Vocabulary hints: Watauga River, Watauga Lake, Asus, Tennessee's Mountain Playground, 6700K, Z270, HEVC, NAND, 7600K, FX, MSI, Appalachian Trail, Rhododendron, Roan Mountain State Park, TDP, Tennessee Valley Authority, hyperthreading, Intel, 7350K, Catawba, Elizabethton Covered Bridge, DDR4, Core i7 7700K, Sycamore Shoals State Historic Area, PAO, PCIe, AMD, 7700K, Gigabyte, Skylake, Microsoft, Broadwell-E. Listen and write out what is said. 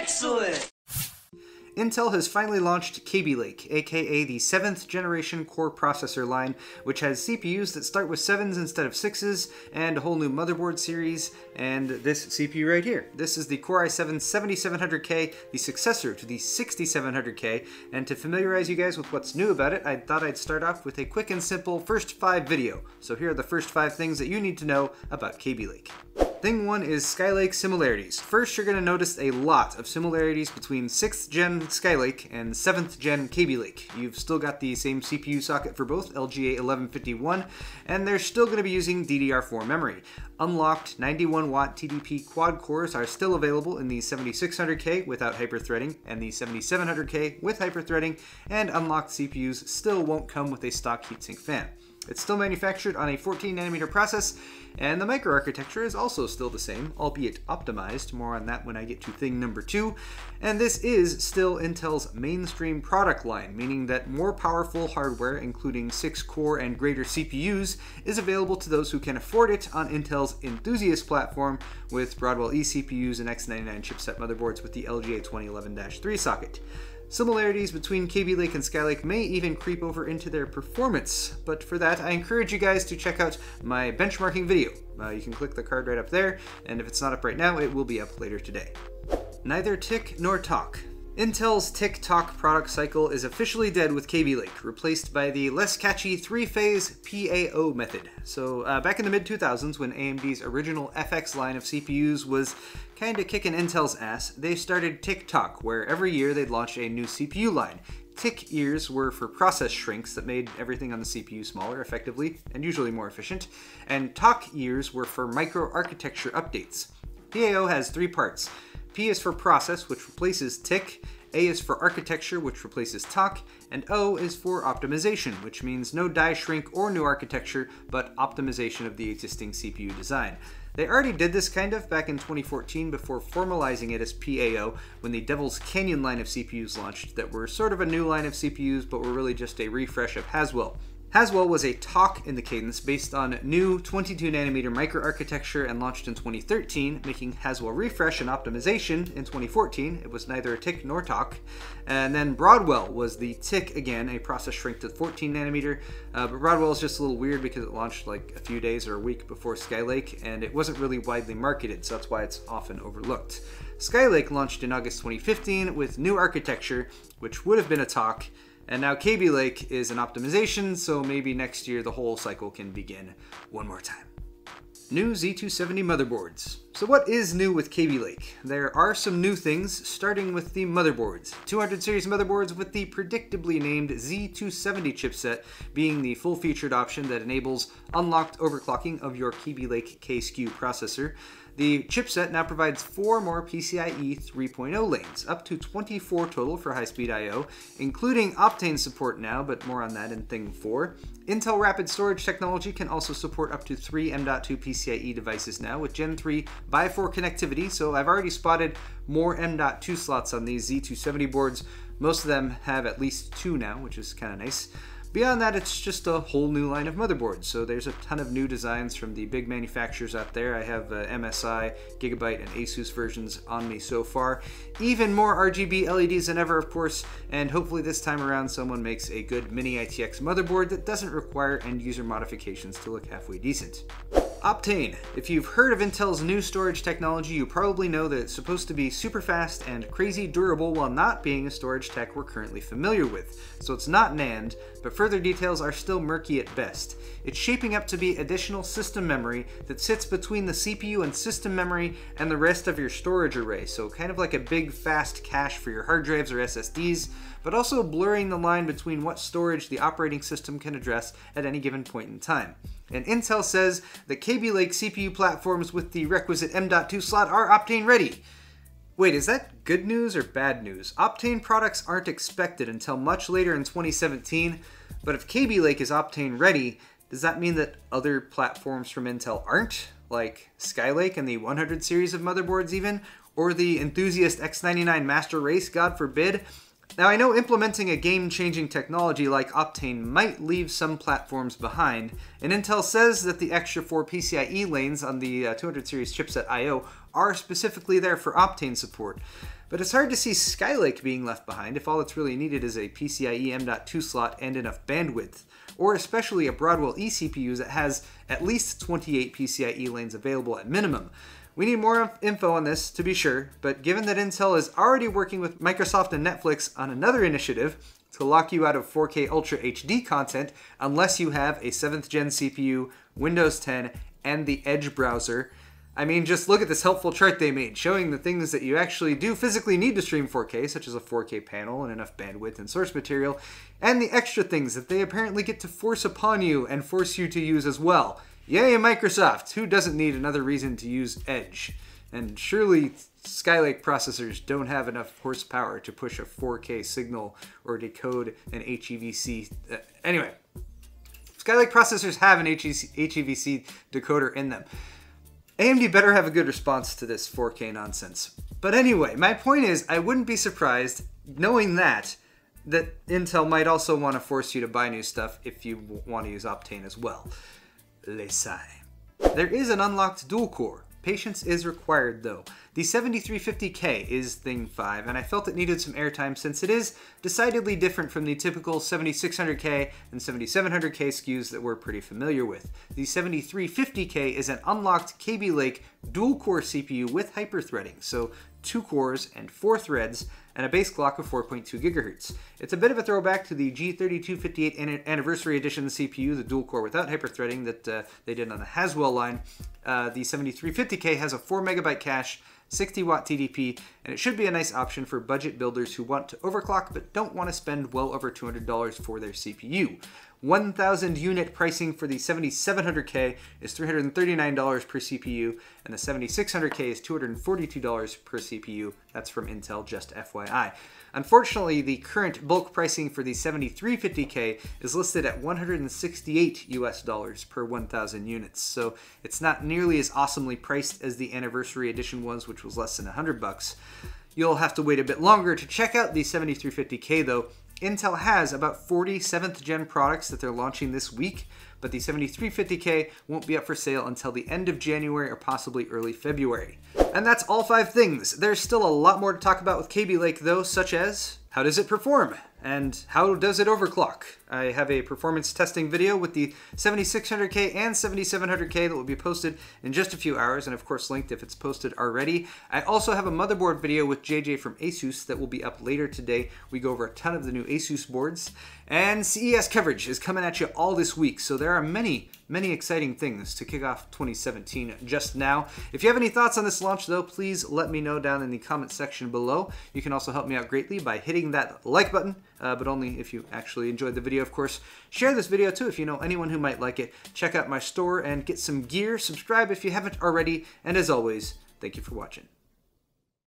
Excellent! Intel has finally launched Kaby Lake, aka the 7th generation core processor line, which has CPUs that start with 7s instead of 6s, and a whole new motherboard series, and this CPU right here. This is the Core i7 7700K, the successor to the 6700K, and to familiarize you guys with what's new about it, I thought I'd start off with a quick and simple first 5 video. So here are the first 5 things that you need to know about Kaby Lake. Thing one is Skylake similarities. First, you're going to notice a lot of similarities between 6th gen Skylake and 7th gen Kaby Lake. You've still got the same CPU socket for both, LGA1151, and they're still going to be using DDR4 memory. Unlocked 91 watt TDP quad cores are still available in the 7600K without hyperthreading and the 7700K with hyperthreading, and unlocked CPUs still won't come with a stock heatsink fan. It's still manufactured on a 14nm process, and the microarchitecture is also still the same, albeit optimized. More on that when I get to thing number 2. And this is still Intel's mainstream product line, meaning that more powerful hardware, including 6-core and greater CPUs, is available to those who can afford it on Intel's enthusiast platform with Broadwell-E CPUs and X99 chipset motherboards with the LGA 2011-3 socket. Similarities between Kaby Lake and Skylake may even creep over into their performance, but for that I encourage you guys to check out my benchmarking video. You can click the card right up there, and if it's not up right now, it will be up later today. Neither tick nor talk. Intel's tick-tock product cycle is officially dead with Kaby Lake, replaced by the less catchy 3-phase PAO method. So back in the mid-2000s, when AMD's original FX line of CPUs was kinda kicking Intel's ass, they started tick-tock, where every year they'd launch a new CPU line. Tick ears were for process shrinks that made everything on the CPU smaller, effectively, and usually more efficient, and talk ears were for microarchitecture updates. PAO has 3 parts. P is for process, which replaces tick, A is for architecture, which replaces talk, and O is for optimization, which means no die shrink or new architecture, but optimization of the existing CPU design. They already did this kind of back in 2014 before formalizing it as PAO when the Devil's Canyon line of CPUs launched that were sort of a new line of CPUs but were really just a refresh of Haswell. Haswell was a talk in the cadence based on new 22nm microarchitecture and launched in 2013, making Haswell refresh and optimization in 2014. It was neither a tick nor talk. And then Broadwell was the tick again, a process shrink to 14nm, but Broadwell is just a little weird because it launched like a few days or a week before Skylake, and it wasn't really widely marketed, so that's why it's often overlooked. Skylake launched in August 2015 with new architecture, which would have been a talk. And now Kaby Lake is an optimization, so maybe next year the whole cycle can begin one more time. New Z270 motherboards. So what is new with Kaby Lake? There are some new things, starting with the motherboards. 200 series motherboards with the predictably named Z270 chipset being the full-featured option that enables unlocked overclocking of your Kaby Lake K SKU processor. The chipset now provides 4 more PCIe 3.0 lanes, up to 24 total for high-speed I/O, including Optane support now, but more on that in thing 4. Intel Rapid Storage technology can also support up to 3 M.2 PCIe devices now with Gen 3 x4 connectivity, so I've already spotted more M.2 slots on these Z270 boards. Most of them have at least 2 now, which is kind of nice. Beyond that, it's just a whole new line of motherboards, so there's a ton of new designs from the big manufacturers out there. I have MSI, Gigabyte, and Asus versions on me so far. Even more RGB LEDs than ever, of course, and hopefully this time around someone makes a good mini-ITX motherboard that doesn't require end-user modifications to look halfway decent. Optane. If you've heard of Intel's new storage technology, you probably know that it's supposed to be super fast and crazy durable while not being a storage tech we're currently familiar with. So it's not NAND, but further details are still murky at best. It's shaping up to be additional system memory that sits between the CPU and system memory and the rest of your storage array, so kind of like a big fast cache for your hard drives or SSDs, but also blurring the line between what storage the operating system can address at any given point in time. And Intel says that Kaby Lake CPU platforms with the requisite M.2 slot are Optane ready. Wait, is that good news or bad news? Optane products aren't expected until much later in 2017, but if Kaby Lake is Optane ready, does that mean that other platforms from Intel aren't? Like Skylake and the 100 series of motherboards even? Or the enthusiast X99 Master Race, God forbid? Now, I know implementing a game-changing technology like Optane might leave some platforms behind, and Intel says that the extra 4 PCIe lanes on the 200 series chipset I/O are specifically there for Optane support. But it's hard to see Skylake being left behind if all that's really needed is a PCIe M.2 slot and enough bandwidth, or especially a Broadwell-E CPU that has at least 28 PCIe lanes available at minimum. We need more info on this, to be sure, but given that Intel is already working with Microsoft and Netflix on another initiative to lock you out of 4K Ultra HD content unless you have a 7th gen CPU, Windows 10, and the Edge browser, I mean, just look at this helpful chart they made, showing the things that you actually do physically need to stream 4K, such as a 4K panel and enough bandwidth and source material, and the extra things that they apparently get to force upon you and force you to use as well. Yay, Microsoft! Who doesn't need another reason to use Edge? And surely Skylake processors don't have enough horsepower to push a 4K signal or decode an HEVC. Anyway, Skylake processors have an HEVC decoder in them. AMD better have a good response to this 4K nonsense. But anyway, my point is, I wouldn't be surprised, knowing that Intel might also want to force you to buy new stuff if you want to use Optane as well. Les sigh. There is an unlocked dual core. Patience is required though. The 7350K is Thing 5, and I felt it needed some airtime since it is decidedly different from the typical 7600K and 7700K SKUs that we're pretty familiar with. The 7350K is an unlocked Kaby Lake dual-core CPU with hyperthreading, so 2 cores and 4 threads, and a base clock of 4.2 GHz. It's a bit of a throwback to the G3258 Anniversary Edition CPU, the dual-core without hyperthreading that they did on the Haswell line. The 7350K has a 4 MB cache, 60-watt TDP, and it should be a nice option for budget builders who want to overclock but don't want to spend well over $200 for their CPU. 1,000 unit pricing for the 7700K is $339 per CPU, and the 7600K is $242 per CPU. That's from Intel, just FYI. Unfortunately, the current bulk pricing for the 7350K is listed at $168 per 1,000 units, so it's not nearly as awesomely priced as the Anniversary Edition was, which was less than $100. You'll have to wait a bit longer to check out the 7350K though. Intel has about 40 7th gen products that they're launching this week, but the 7350K won't be up for sale until the end of January or possibly early February. And that's all 5 things. There's still a lot more to talk about with Kaby Lake though, such as how does it perform and how does it overclock? I have a performance testing video with the 7600K and 7700K that will be posted in just a few hours, and of course linked if it's posted already. I also have a motherboard video with JJ from Asus that will be up later today. We go over a ton of the new Asus boards, and CES coverage is coming at you all this week, so there are many exciting things to kick off 2017 just now. If you have any thoughts on this launch though, please let me know down in the comment section below. You can also help me out greatly by hitting that like button, but only if you actually enjoyed the video, of course. Share this video too if you know anyone who might like it. Check out my store and get some gear. Subscribe if you haven't already, and as always, thank you for watching.